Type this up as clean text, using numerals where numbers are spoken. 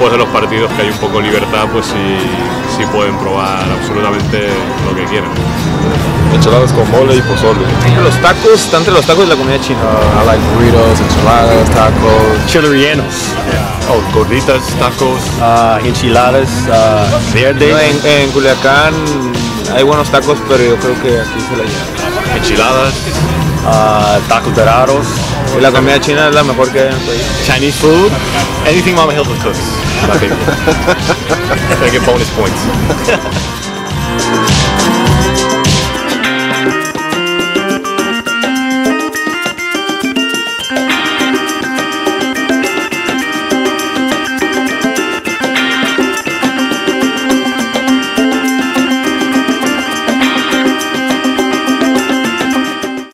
después de los partidos, que hay un poco de libertad, pues sí pueden probar absolutamente lo que quieran. Enchiladas con mole y pozole. Los tacos, está entre los tacos de la comida china. I like burritos, enchiladas, tacos. Chile rellenos. Yeah. Oh, gorditas, tacos. Enchiladas, verdes. En Culiacán hay buenos tacos, pero yo creo que aquí se la llevan. Enchiladas. Tacos de raros. Y la comida china es la mejor que hay en el país. Chinese food, anything Mama Hill cooks. I think. They get bonus points.